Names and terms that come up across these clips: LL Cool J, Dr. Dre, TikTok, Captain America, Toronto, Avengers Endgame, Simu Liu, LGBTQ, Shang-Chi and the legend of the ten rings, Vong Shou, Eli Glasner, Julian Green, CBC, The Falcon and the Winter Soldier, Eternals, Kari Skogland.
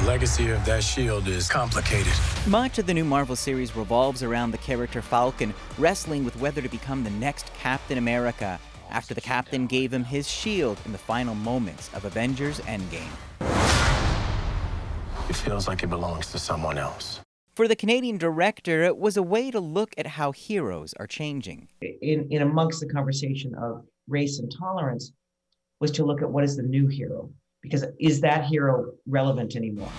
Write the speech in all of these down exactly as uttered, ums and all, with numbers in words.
The legacy of that shield is complicated. Much of the new Marvel series revolves around the character Falcon wrestling with whether to become the next Captain America after the Captain gave him his shield in the final moments of Avengers Endgame. It feels like it belongs to someone else. For the Canadian director, it was a way to look at how heroes are changing. In, in amongst the conversation of race and tolerance was to look at what is the new hero, because is that hero relevant anymore?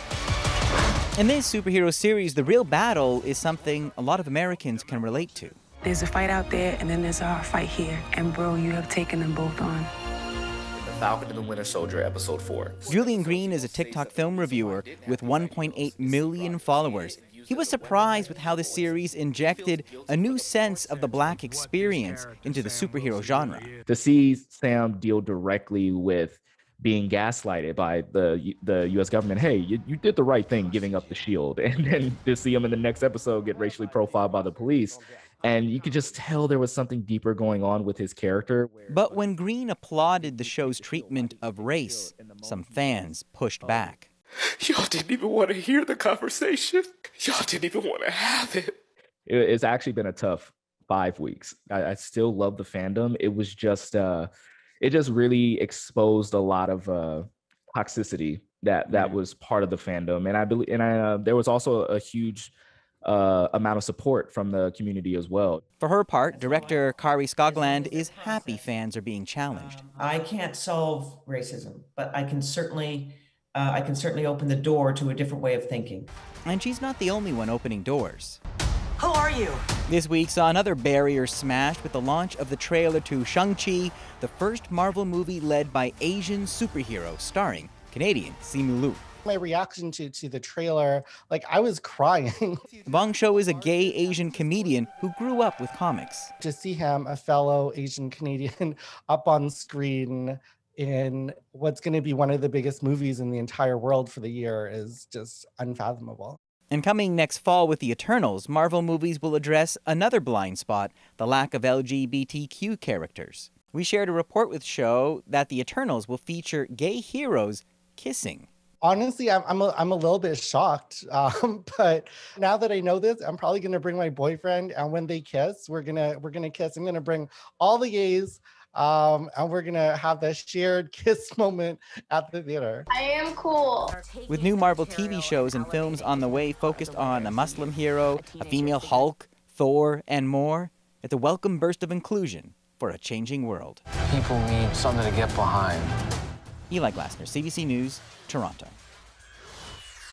In this superhero series, the real battle is something a lot of Americans can relate to. There's a fight out there, and then there's our fight here. And bro, you have taken them both on. The Falcon and the Winter Soldier, episode four. Julian Green is a TikTok film reviewer with one point eight million followers. He was surprised with how the series injected a new sense of the Black experience into the superhero genre. To see Sam deal directly with being gaslighted by the the U S government, hey, you, you did the right thing giving up the shield. And then to see him in the next episode get racially profiled by the police. And you could just tell there was something deeper going on with his character. But when Green applauded the show's treatment of race, some fans pushed back. Y'all didn't even want to hear the conversation. Y'all didn't even want to have it. It's actually been a tough five weeks. I, I still love the fandom. It was just, uh, it just really exposed a lot of uh, toxicity that that was part of the fandom. And I believe, and I, uh, there was also a huge Uh, amount of support from the community as well. For her part, director Kari Skogland is happy fans are being challenged. I can't solve racism, but I can certainly, uh, I can certainly open the door to a different way of thinking. And she's not the only one opening doors. Who are you? This week saw another barrier smashed with the launch of the trailer to Shang-Chi, the first Marvel movie led by Asian superhero, starring Canadian Simu Liu. My reaction to, to the trailer, like, I was crying. Vong Shou is a gay Asian comedian who grew up with comics. To see him, a fellow Asian Canadian, up on screen in what's going to be one of the biggest movies in the entire world for the year is just unfathomable. And coming next fall with the Eternals, Marvel movies will address another blind spot, the lack of L G B T Q characters. We shared a report with Shou that the Eternals will feature gay heroes kissing. Honestly, I'm I'm a, I'm a little bit shocked, um, but now that I know this, I'm probably gonna bring my boyfriend, and when they kiss, we're gonna we're gonna kiss. I'm gonna bring all the gays, um, and we're gonna have that shared kiss moment at the theater. I am cool. With new Marvel T V shows and films on the way, focused on a Muslim hero, a female Hulk, Thor, and more, it's a welcome burst of inclusion for a changing world. People need something to get behind. Eli Glasner, C B C News, Toronto.